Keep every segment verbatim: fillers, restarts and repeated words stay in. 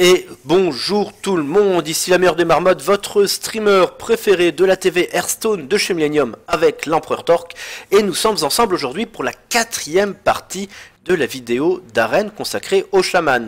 Et bonjour tout le monde, ici la meilleure des marmottes, votre streamer préféré de la T V Hearthstone de chez Millennium avec l'empereur Torque. Et nous sommes ensemble aujourd'hui pour la quatrième partie de la vidéo d'arène consacrée au Shaman.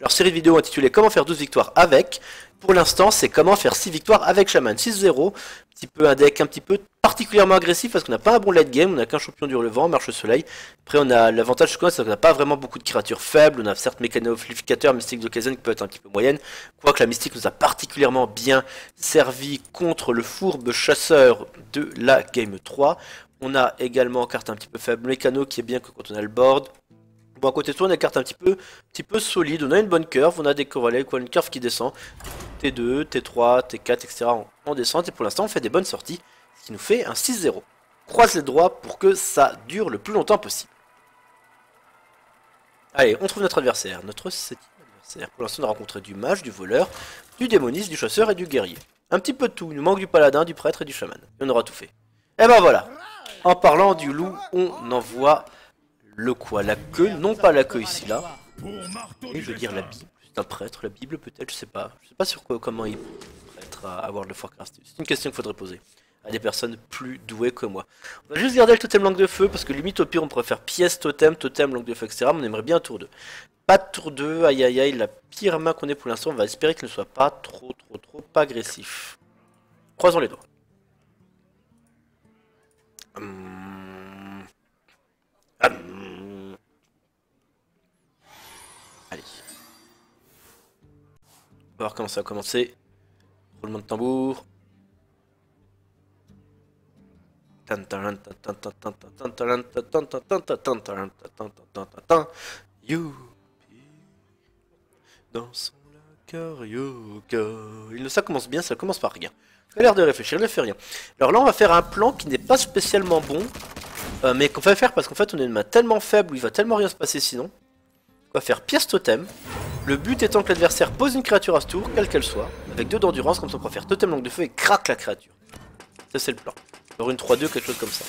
Leur série de vidéos intitulée « Comment faire douze victoires avec ». Pour l'instant, c'est « Comment faire six victoires avec Shaman ». six zéro, un petit peu un deck un petit peu particulièrement agressif parce qu'on n'a pas un bon late game, on n'a qu'un champion du relevant, marche au soleil. Après, on a l'avantage qu'on a, c'est qu'on n'a pas vraiment beaucoup de créatures faibles. On a certes mécanificateur, mystique d'occasion qui peut être un petit peu moyenne. Quoique la mystique nous a particulièrement bien servi contre le fourbe chasseur de la game trois. On a également carte un petit peu faible, mécano qui est bien que quand on a le board. Bon, à côté de toi, on a une carte un petit peu, petit peu solide, on a une bonne curve, on a des correlés, quoi, une curve qui descend, T deux, T trois, T quatre, et cetera en descente, et pour l'instant, on fait des bonnes sorties, ce qui nous fait un six zéro. Croise les droits pour que ça dure le plus longtemps possible. Allez, on trouve notre adversaire, notre septième adversaire. Pour l'instant, on a rencontré du mage, du voleur, du démoniste, du chasseur et du guerrier. Un petit peu de tout, il nous manque du paladin, du prêtre et du chaman. Et on aura tout fait. Et ben voilà, en parlant du loup, on envoie... Le quoi? La queue? Non pas la queue ici, là. Et je veux dire la Bible. C'est un prêtre, la Bible peut-être, je sais pas. Je sais pas sur quoi, comment il prêtre à World of Warcraft. C'est une question qu'il faudrait poser à des personnes plus douées que moi. On va juste garder le totem langue de feu, parce que limite au pire on pourrait faire pièce, totem, totem, langue de feu, et cetera. Mais on aimerait bien un tour deux. Pas de tour deux, aïe aïe aïe, la pire main qu'on ait pour l'instant, on va espérer qu'il ne soit pas trop trop trop pas agressif. Croisons les doigts. Hum. Hum. On va voir comment ça va commencer. Roulement de tambour. Youpi. Dansons la carioca. Il ne ça commence bien, ça commence par rien. Il a l'air de réfléchir, il ne fait rien. Alors là, on va faire un plan qui n'est pas spécialement bon, euh, mais qu'on va faire parce qu'en fait, on est une main tellement faible où il va tellement rien se passer sinon. On va faire pièce totem. Le but étant que l'adversaire pose une créature à ce tour, quelle qu'elle soit, avec deux d'endurance, comme ça on pourra faire totem langue de feu et craque la créature. Ça c'est le plan. Alors une trois deux, quelque chose comme ça.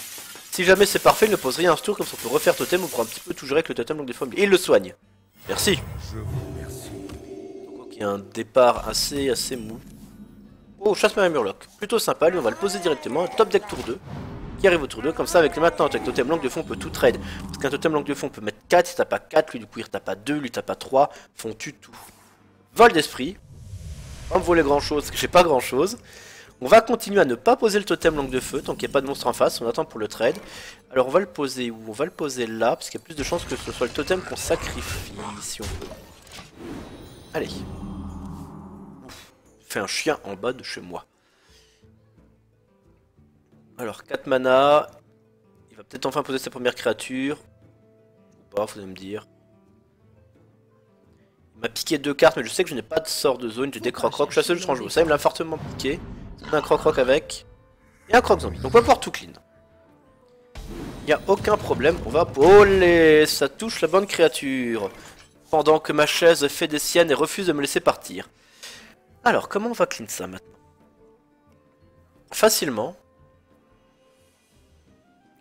Si jamais c'est parfait, il ne pose rien à ce tour, comme ça on peut refaire totem, on pourra un petit peu tout gérer avec le totem langue de feu. Et il le soigne. Merci. Je vous remercie. Donc il y a un départ assez, assez mou. Oh, chasse-marin murloc. Plutôt sympa, lui on va le poser directement. Top deck tour deux. Qui arrive au tour deux, comme ça avec le maintenant avec totem langue de fond on peut tout trade. Parce qu'un totem langue de fond on peut mettre quatre, si t'as pas quatre, lui du coup il tape pas deux, lui tape pas trois, font tue tout. Vol d'esprit, on me voler grand chose, parce que j'ai pas grand chose. On va continuer à ne pas poser le totem langue de feu, tant qu'il n'y a pas de monstre en face, on attend pour le trade. Alors on va le poser où? On va le poser là, parce qu'il y a plus de chances que ce soit le totem qu'on sacrifie, si on peut. Allez. Ouf. Fait un chien en bas de chez moi. Alors quatre mana, il va peut-être enfin poser sa première créature, ou pas, vous allez me dire. Il m'a piqué deux cartes, mais je sais que je n'ai pas de sort de zone, j'ai des croc-croc, chasseuse de tranche. Ça il me l'a fortement piqué, on a un croc-croc avec, et un croc-zombie, donc on va pouvoir tout clean. Il n'y a aucun problème, on va... Olé, ça touche la bonne créature, pendant que ma chaise fait des siennes et refuse de me laisser partir. Alors, comment on va clean ça maintenant? Facilement.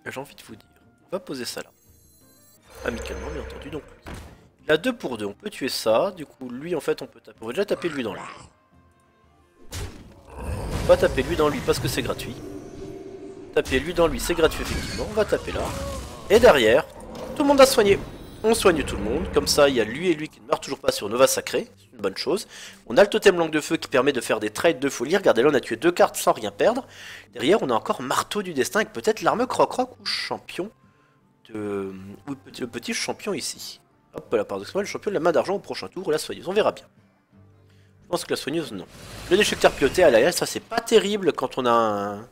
J'ai envie de vous dire, on va poser ça là, amicalement bien entendu. Donc il a deux pour deux, on peut tuer ça, du coup lui en fait on peut taper, on va déjà taper lui dans lui. On va taper lui dans lui parce que c'est gratuit. Taper lui dans lui c'est gratuit effectivement, on va taper là. Et derrière, tout le monde a soigné. On soigne tout le monde, comme ça il y a lui et lui qui ne meurent toujours pas sur Nova Sacré, c'est une bonne chose. On a le totem langue de feu qui permet de faire des trades de folie, regardez là on a tué deux cartes sans rien perdre. Derrière on a encore marteau du destin avec peut-être l'arme croc-croc ou champion de... ou le petit champion ici. Hop là paradoxalement le champion de la main d'argent au prochain tour ou la soigneuse, on verra bien. Je pense que la soigneuse non. Le déchecteur piloté à l'arrière ça c'est pas terrible quand on a un...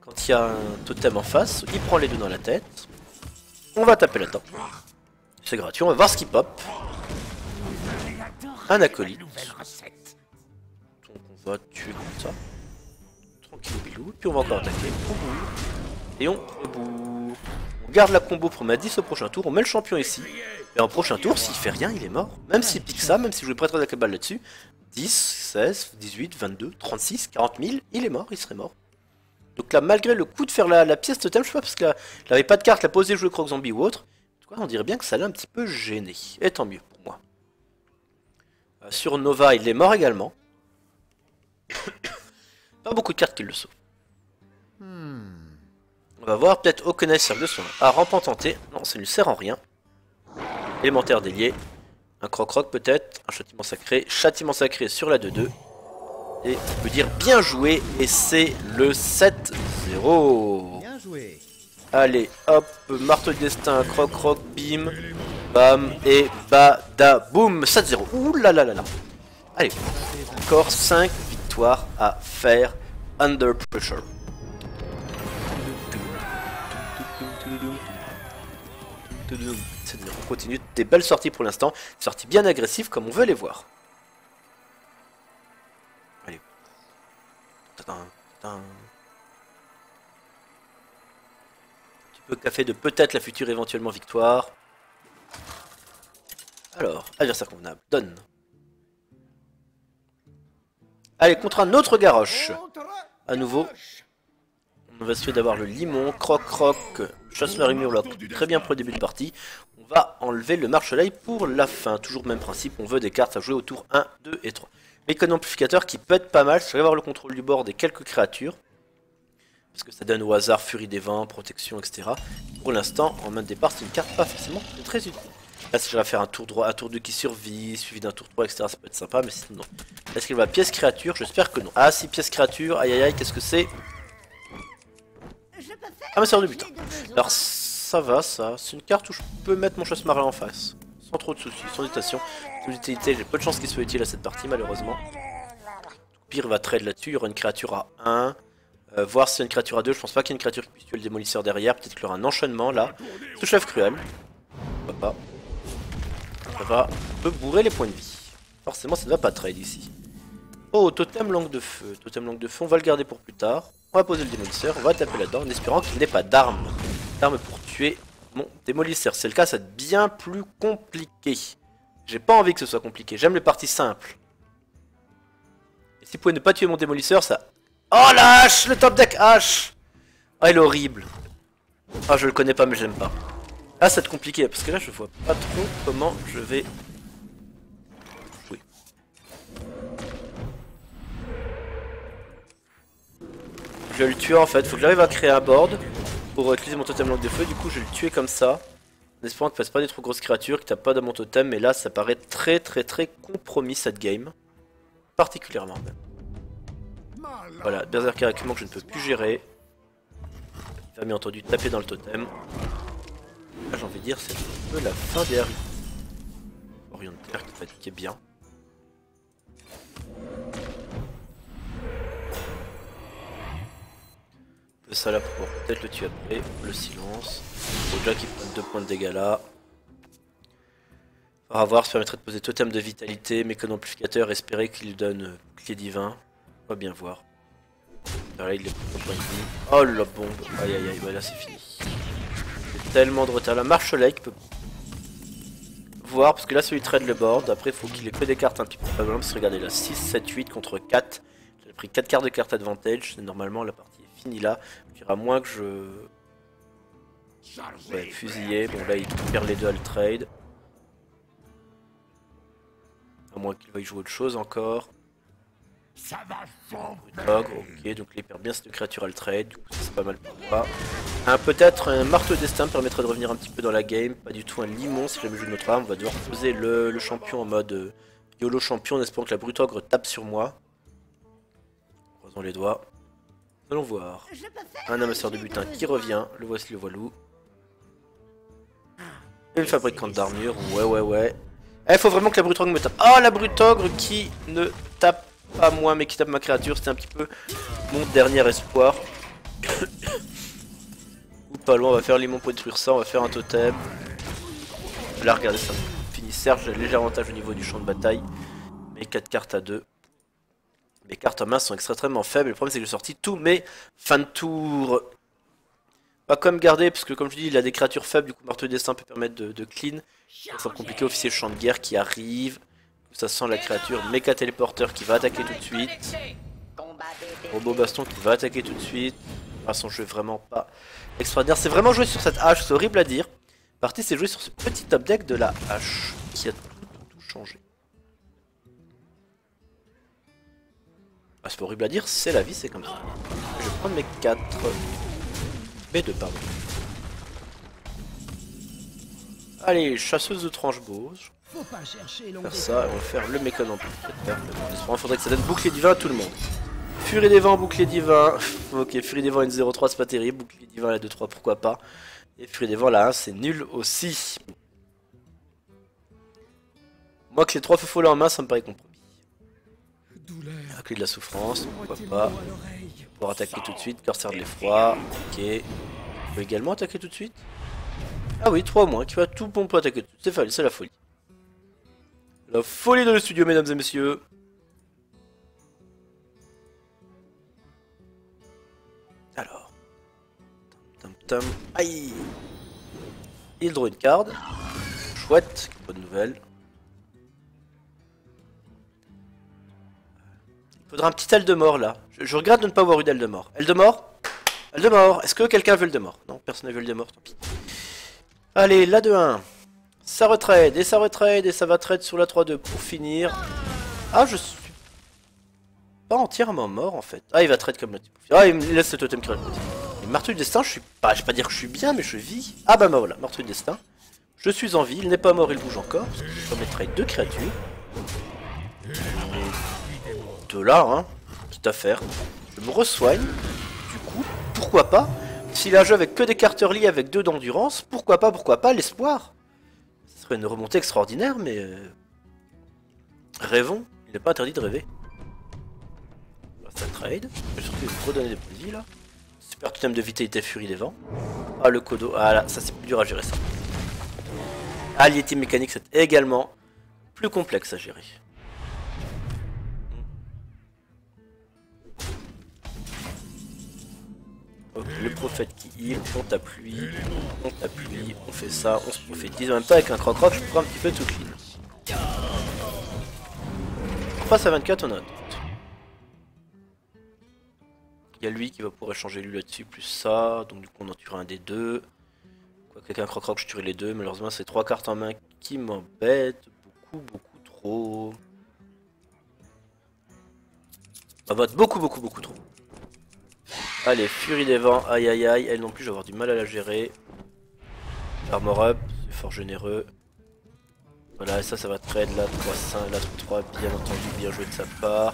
quand il y a un totem en face, il prend les deux dans la tête. On va taper là-dedans. C'est gratuit, on va voir ce qui pop. Un acolyte. Donc on va tuer comme ça. Tranquille bilou, puis on va encore attaquer. Et on rebout. On garde la combo pour ma dix au prochain tour, on met le champion ici. Et en prochain tour, s'il fait rien, il est mort. Même s'il pique ça, même si je voulais prêter la cabale là-dessus. dix, seize, dix-huit, vingt-deux, trente-six, quarante mille, il est mort, il serait mort. Donc là, malgré le coup de faire la, la pièce totem, je sais pas, parce qu'il n'avait pas de carte, la posée, jouer croc zombie ou autre. En tout cas, on dirait bien que ça l'a un petit peu gêné. Et tant mieux pour moi. Euh, sur Nova, il est mort également. Pas beaucoup de cartes qui le sauvent. Hmm. On va voir, peut-être au connaisseur de son à rampantanté. Non, ça ne lui sert en rien. Élémentaire délié. Un croc-croc peut-être. Un châtiment sacré. Châtiment sacré sur la deux deux. Et on peut dire bien joué. Et c'est le sept zéro. Bien joué. Allez, hop, marteau du destin, croc-croc, bim, bam, et badaboum, sept zéro. Ouh là là là là. Allez, encore cinq victoires à faire under pressure. On continue des belles sorties pour l'instant. Sorties bien agressives comme on veut les voir. Allez. Un petit peu café de peut-être la future éventuellement victoire. Alors, adversaire convenable, donne. Allez, contre un autre Garrosh. À nouveau. On va essayer d'avoir le limon, croc-croc, chasseur et murloc. Très bien pour le début de partie. On va enlever le marche-soleil pour la fin. Toujours même principe, on veut des cartes à jouer au tour un, deux et trois. Mécanique amplificateur qui peut être pas mal. Je vais avoir le contrôle du bord des quelques créatures. Parce que ça donne au hasard furie des vents, protection, et cetera. Pour l'instant, en main de départ, c'est une carte pas forcément très utile. Là, si je vais faire un tour droit, un tour deux qui survit, suivi d'un tour trois, et cetera, ça peut être sympa, mais sinon, non. Est-ce qu'il va pièce créature? J'espère que non. Ah, si, pièce créature, aïe aïe aïe, qu'est-ce que c'est? Ah mais c'est hors de but. Alors ça va ça, c'est une carte où je peux mettre mon chasse-marin en face. Sans trop de soucis, sans hésitation. Sans utilité, j'ai peu de chance qu'il soit utile à cette partie malheureusement. Au pire il va trade là-dessus, il y aura une créature à un. Euh, voir si c'est une créature à deux, je pense pas qu'il y ait une créature qui puisse tuer le démolisseur derrière. Peut-être qu'il y aura un enchaînement là. Ce chef cruel. Pourquoi pas. Ça va un peu bourrer les points de vie. Forcément ça ne va pas trade ici. Oh, totem langue de feu. Totem langue de feu, on va le garder pour plus tard. On va poser le démolisseur, on va taper là-dedans en espérant qu'il n'ait pas d'armes. D'armes pour tuer mon démolisseur. Si c'est le cas, ça va être bien plus compliqué. J'ai pas envie que ce soit compliqué, j'aime les parties simples. Et si vous pouvez ne pas tuer mon démolisseur, ça... Oh la hache, le top deck hache. Ah, il est horrible. Ah, je le connais pas mais j'aime pas. Ah, ça va être compliqué parce que là je vois pas trop comment je vais... Je vais le tuer en fait, faut que j'arrive à créer un board pour utiliser mon totem langue de feu, du coup je vais le tuer comme ça, en espérant qu'il ne fasse pas des trop grosses créatures, qu'il tape pas dans mon totem, mais là ça paraît très très très compromis cette game, particulièrement même. Voilà, berserker argument que je ne peux plus gérer, il va bien entendu taper dans le totem, là j'ai envie de dire c'est un peu la fin des harris. Orientaire qui fatiguait bien. Ça là pour pouvoir peut-être le tuer après, le silence. Faut déjà qu'il prenne deux points de dégâts là. On va voir, ça permettrait de poser totem de vitalité, mécanon amplificateur, espérer qu'il donne clé divin. On va bien voir. Alors là il est pour point de vie. Oh la bombe, aïe aïe aïe, voilà c'est fini. J'ai tellement de retard, la marche soleil peut voir, parce que là celui trade le board, après faut qu'il ait que des cartes un petit peu pas mal, parce que regardez là, six, sept, huit contre quatre. J'ai pris quatre cartes de carte advantage, c'est normalement la partie. Fini là, il y aura moins que je ouais, fusiller. Bon là il perd les deux à le trade. À moins qu'il veuille jouer autre chose encore. Brutog, ok, donc il perd bien cette créature à le trade, du coup c'est pas mal pour moi. Hein, peut-être un marteau destin permettra de revenir un petit peu dans la game, pas du tout un limon si jamais je joue notre arme, on va devoir poser le, le champion en mode euh, YOLO champion en espérant que la brutogre tape sur moi. Croisons les doigts. Nous allons voir. Un amasseur de butin qui revient. Le voici le voilou. Et le fabricant d'armure. Ouais, ouais, ouais. Eh, faut vraiment que la brutogre me tape. Oh, la brutogre qui ne tape pas moi, mais qui tape ma créature. C'était un petit peu mon dernier espoir. Ou pas loin, on va faire limon pour détruire ça. On va faire un totem. Là, regardez ça. Fini Serge, j'ai léger avantage au niveau du champ de bataille. Mes quatre cartes à deux. Mes cartes en main sont extrêmement faibles. Le problème c'est que j'ai sorti tous mes fins de tour. Pas comme garder, parce que comme je dis, il a des créatures faibles. Du coup, marteau destin peut permettre de, de clean. Ça sera compliqué. Officier champ de guerre qui arrive. Ça sent la créature. Méca téléporteur qui va attaquer tout de suite. Robot baston qui va attaquer tout de suite. Ah, son jeu vraiment pas extraordinaire. C'est vraiment joué sur cette hache. C'est horrible à dire. La partie c'est joué sur ce petit top deck de la hache qui a tout, tout, tout changé. Bah, c'est horrible à dire, c'est la vie, c'est comme ça. Je vais prendre mes quatre. B deux, pardon. Allez, chasseuse de tranche bose. Faire ça, on va faire le mécan en plus. Il faudrait que ça donne bouclier divin à tout le monde. Furie des vents, bouclier divin. Ok, furie des vents à une zéro trois, c'est pas terrible. Bouclier divin à la deux trois, pourquoi pas. Et furie des vents là, hein, c'est nul aussi. Moi, que les trois feux follets en main, ça me paraît compromis. La clé de la souffrance, pourquoi pas. Pour attaquer tout de suite, corsaire de l'effroi. Ok. On peut également attaquer tout de suite. Ah oui, trois au moins, tu vois, tout bon peut attaquer tout de suite. C'est la folie. La folie dans le studio, mesdames et messieurs. Alors. Tam tam tam. Aïe. Il draw une carte. Chouette, bonne nouvelle. Il faudra un petit aile de mort là. Je, je regrette de ne pas avoir eu d'aile de mort. Aile de mort. Aile de mort. Est-ce que quelqu'un veut le de mort? Non, personne n'a vu le de mort, tant pis. Allez, la deux un. Ça retrade, et ça retrade, et ça va trade sur la trois deux pour finir. Ah, je suis pas entièrement mort en fait. Ah, il va trade comme l'autre. Ah, il me laisse le totem créatif. Et marteau du destin, je suis pas. Je vais pas dire que je suis bien, mais je vis. Ah bah, bah voilà, marteau du destin. Je suis en vie, il n'est pas mort, il bouge encore. Parce que je peux mettre deux créatures. De là, hein. Petite affaire. Je me resoigne. Du coup, pourquoi pas. S'il a un jeu avec que des cartes early avec deux d'endurance, pourquoi pas, pourquoi pas, l'espoir. Ce serait une remontée extraordinaire, mais euh... rêvons, il n'est pas interdit de rêver. Ça trade, je suis sûr que vous redonnez des points de vie là. Super totem de vitalité, furie des vents. Ah, le codo, ah là, ça c'est plus dur à gérer ça. Alliété mécanique, c'est également plus complexe à gérer. Okay, le prophète qui heal, on t'appuie, on t'appuie, on fait ça, on se prophétise. En même temps, avec un croc-croc, je prends un petit peu tout clean. On passe à vingt-quatre, on a un doute. Il y a lui qui va pouvoir échanger lui là-dessus, plus ça. Donc, du coup, on en tuera un des deux. Quoi qu'un croc-croc, je tuerai les deux. Malheureusement, c'est trois cartes en main qui m'embêtent beaucoup, beaucoup trop. M'embêtent beaucoup, beaucoup, beaucoup trop. Allez, furie des vents, aïe aïe aïe, elle non plus, je vais avoir du mal à la gérer. Armor up, c'est fort généreux. Voilà, et ça, ça va trade, là, trois cinq, là, trois trois, bien entendu, bien joué de sa part.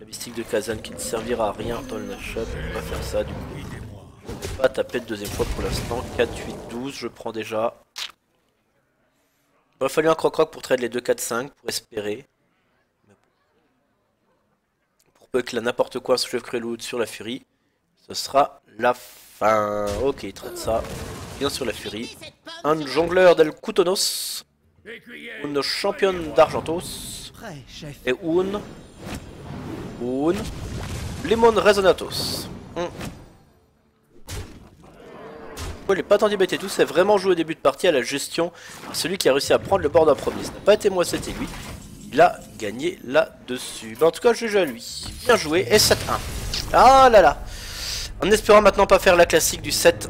La mystique de Kazan qui ne servira à rien dans le match-up, on va faire ça, du coup. Je ne peux pas taper de deuxième fois pour l'instant, quatre huit douze, je prends déjà. Il aurait fallu un croc-croc pour trade les deux quatre cinq, pour espérer. Pour peu que là, n'importe quoi, ce chef crelou sur la furie. Ce sera la fin. Ok, il traite ça. Bien sur la furie. Un jongleur del Coutonos. Une championne d'Argentos. Et une. Une. Lemon Resonatos. Hum. Les patins du B T deux, c'est vraiment joué au début de partie à la gestion. Celui qui a réussi à prendre le board en premier. Ce n'a pas été moi, c'était lui. Il a gagné là-dessus. Mais en tout cas, je joue à lui. Bien joué. Et sept un. Ah là là. En espérant maintenant pas faire la classique du sept.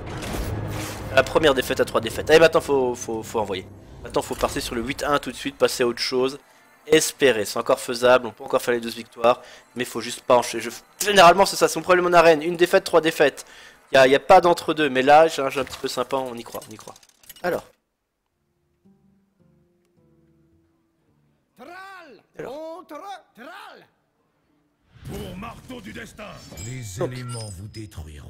La première défaite à trois défaites. Allez, maintenant faut, faut, faut envoyer. Maintenant faut partir sur le huit un tout de suite, passer à autre chose. Espérer, c'est encore faisable, on peut encore faire les douze victoires. Mais faut juste pas enchaîner. Je... Généralement c'est ça, c'est mon problème en arène. Une défaite, trois défaites. Il n'y a, a pas d'entre deux, mais là j'ai un jeu un petit peu sympa, on y croit, on y croit. Alors. Alors. Pour marteau du destin, les okay. Éléments vous détruiront.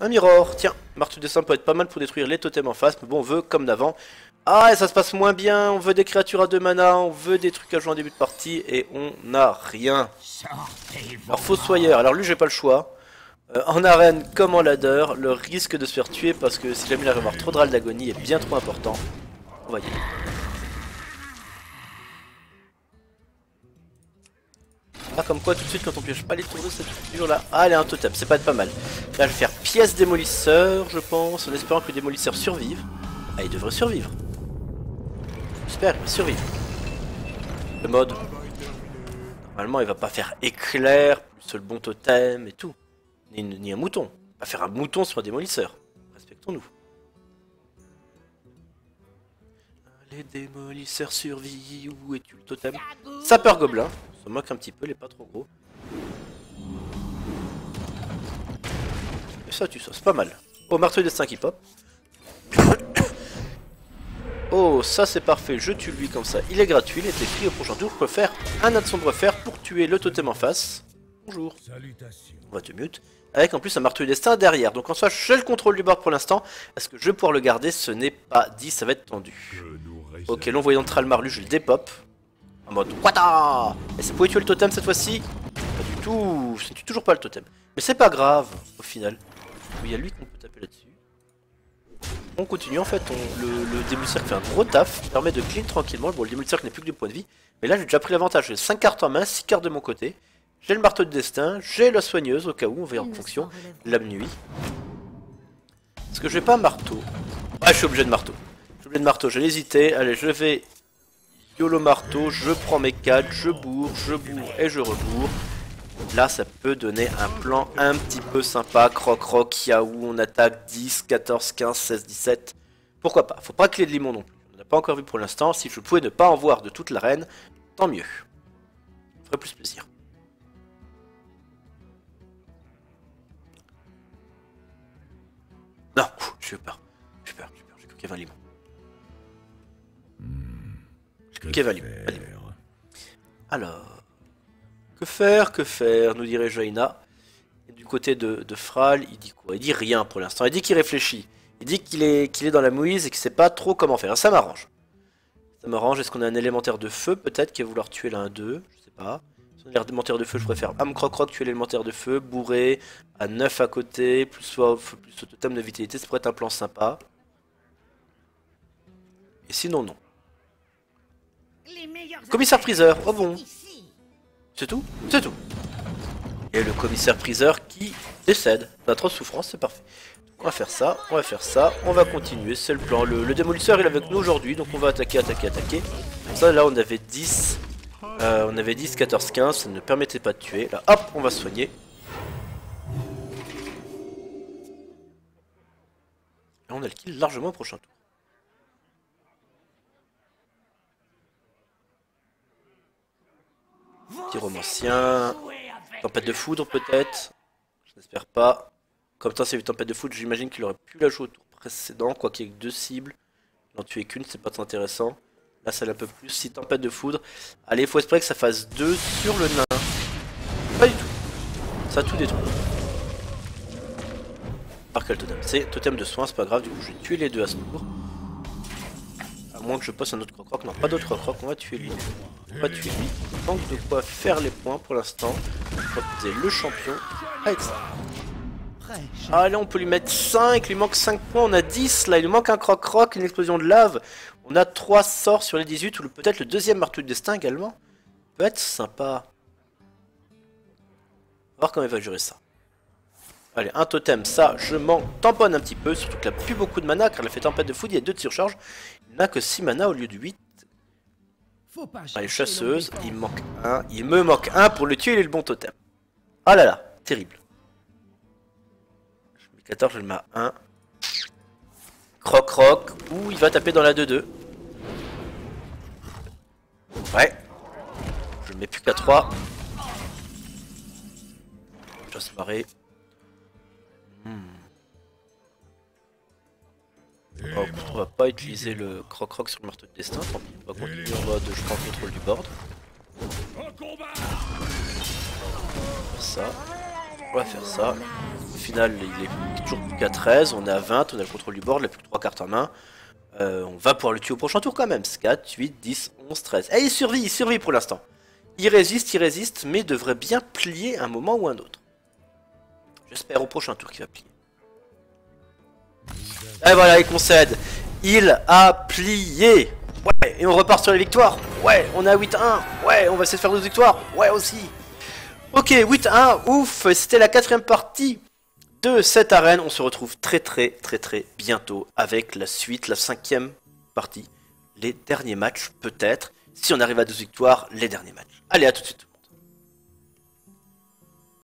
Un miroir, tiens, marteau du destin peut être pas mal pour détruire les totems en face, mais bon, on veut comme d'avant. Ah, et ça se passe moins bien, on veut des créatures à deux mana, on veut des trucs à jouer en début de partie, et on n'a rien. Alors, faux soyeur, alors lui, j'ai pas le choix. Euh, en arène, comme en ladder, le risque de se faire tuer, parce que si jamais il arrive à avoir trop de râle d'agonie, est bien trop important. On va y aller. Ah, comme quoi, tout de suite, quand on pioche pas les tourneaux, cette figure-là. Ah, elle est un totem, c'est pas être pas mal. Là, je vais faire pièce démolisseur, je pense, en espérant que le démolisseur survive. Ah, il devrait survivre. J'espère qu'il va survivre. Le mode. Normalement, il va pas faire éclair, plus le bon totem et tout. Ni, ni un mouton. Pas faire un mouton sur un démolisseur. Respectons-nous. Les démolisseurs survivent. Où es-tu le totem? Sapeur gobelin. On se moque un petit peu, il est pas trop gros. Et ça, tu sauces pas mal. Oh, marteau des cinq qui pop. Oh, ça c'est parfait, je tue lui comme ça, il est gratuit, il est écrit au prochain tour, je peux faire un action de refaire pour tuer le totem en face. Bonjour. On va te mute. Avec en plus un marteau du destin derrière, donc en soi j'ai le contrôle du board pour l'instant. Est-ce que je vais pouvoir le garder? Ce n'est pas dit, ça va être tendu. Ok, l'envoyant de Tralmarlu, je le dépop. En mode, wata. Et ça pouvait tuer le totem cette fois-ci? Pas du tout, ça ne tue toujours pas le totem. Mais c'est pas grave, au final. Il y a lui qu'on peut taper là-dessus. On continue en fait, on, le, le démolisseur fait un gros taf, permet de clean tranquillement. Bon, le démolisseur n'est plus que du point de vie, mais là j'ai déjà pris l'avantage, j'ai cinq cartes en main, six cartes de mon côté, j'ai le marteau de destin, j'ai la soigneuse au cas où, on verra en fonction, l'âme nuit. Est-ce que je vais pas un marteau? Ah, je suis obligé de marteau, je suis obligé de marteau, j'ai hésité, allez je vais YOLO marteau, je prends mes quatre, je bourre, je bourre et je rebourre. Là ça peut donner un plan un petit peu sympa, croc croc, yaou, on attaque dix, quatorze, quinze, seize, dix-sept. Pourquoi pas, faut pas qu'il y ait de limon non plus. On n'a pas encore vu pour l'instant, si je pouvais ne pas en voir de toute l'arène, tant mieux. Ça ferait plus plaisir. Non, j'ai eu peur, j'ai eu peur, j'ai eu peur, j'ai cru qu'il y avait un limon. J'ai cru qu'il y avait un limon. Alors... Que faire, que faire, nous dirait Jaina. Et du côté de, de Fral, il dit quoi? Il dit rien pour l'instant, il dit qu'il réfléchit. Il dit qu'il est, qu'il est dans la mouise et qu'il sait pas trop comment faire. Et ça m'arrange. Ça m'arrange, est-ce qu'on a un élémentaire de feu peut-être qui va vouloir tuer l'un d'eux? Je sais pas. Si on a l'élémentaire de feu, je préfère Am Croc Croc tuer l'élémentaire de feu, bourré, à neuf à côté, plus soit plus le totem de vitalité, ça pourrait être un plan sympa. Et sinon, non. Commissaire Freezer, oh bon. C'est tout? C'est tout. Et le commissaire priseur qui décède. On a trop de souffrance, c'est parfait. Donc on va faire ça, on va faire ça, on va continuer, c'est le plan. Le, le démolisseur il est avec nous aujourd'hui, donc on va attaquer, attaquer, attaquer. Comme ça, là on avait dix, euh, on avait dix, quatorze, quinze, ça ne permettait pas de tuer. Là, hop, on va soigner. Et on a le kill largement au prochain tour. Petit romancien, tempête de foudre peut-être, je n'espère pas. Comme ça c'est une tempête de foudre, j'imagine qu'il aurait pu la jouer au tour précédent, quoi qu'il y ait que deux cibles. N'en tuer qu'une, c'est pas intéressant. Là ça l'a un peu plus, si tempête de foudre. Allez, faut espérer que ça fasse deux sur le nain. Pas du tout, ça a tout détruit. Par quel totem? C'est totem de soin, c'est pas grave, du coup je vais tuer les deux à ce tour. À moins que je passe un autre croc-croc, non pas d'autre croc-croc, on va tuer lui. On va tuer lui, il manque de quoi faire les points pour l'instant. Je crois que c'est le champion. Allez, ah, là on peut lui mettre cinq, il lui manque cinq points, on a dix là, il nous manque un croc-croc, une explosion de lave. On a trois sorts sur les dix-huit, ou peut-être le deuxième marteau de destin également. Ça peut être sympa. On va voir comment il va gérer ça. Allez, un totem, ça, je m'en tamponne un petit peu, surtout qu'elle n'a plus beaucoup de mana, car elle a fait tempête de foudre, il y a deux de surcharge. Il n'a que six mana au lieu de huit. Allez, chasseuse, il me manque un, il me manque un pour le tuer, il est le bon totem. Ah là là, terrible. Je mets quatorze, je le mets à un. Croc croc, ouh, il va taper dans la deux deux. Ouais. Je le mets plus qu'à trois. Je vais se marrer. Oh, on va pas utiliser le croc-croc sur le marteau de destin, tant pis, on va continuer en mode je prends le contrôle du board. On va faire ça, on va faire ça. Au final il est toujours plus qu'à treize, on est à vingt, on a le contrôle du board, il a plus que trois cartes en main. Euh, on va pouvoir le tuer au prochain tour quand même, quatre, huit, dix, onze, treize. Et il survit, il survit pour l'instant. Il résiste, il résiste, mais il devrait bien plier un moment ou un autre. J'espère au prochain tour qu'il va plier. Et voilà, il concède. Il a plié. Ouais, et on repart sur les victoires. Ouais, on a huit à un. Ouais, on va essayer de faire deux victoires. Ouais, aussi. Ok, huit à un, ouf. C'était la quatrième partie de cette arène. On se retrouve très très très très bientôt avec la suite, la cinquième partie. Les derniers matchs peut-être. Si on arrive à deux victoires, les derniers matchs. Allez, à tout de suite.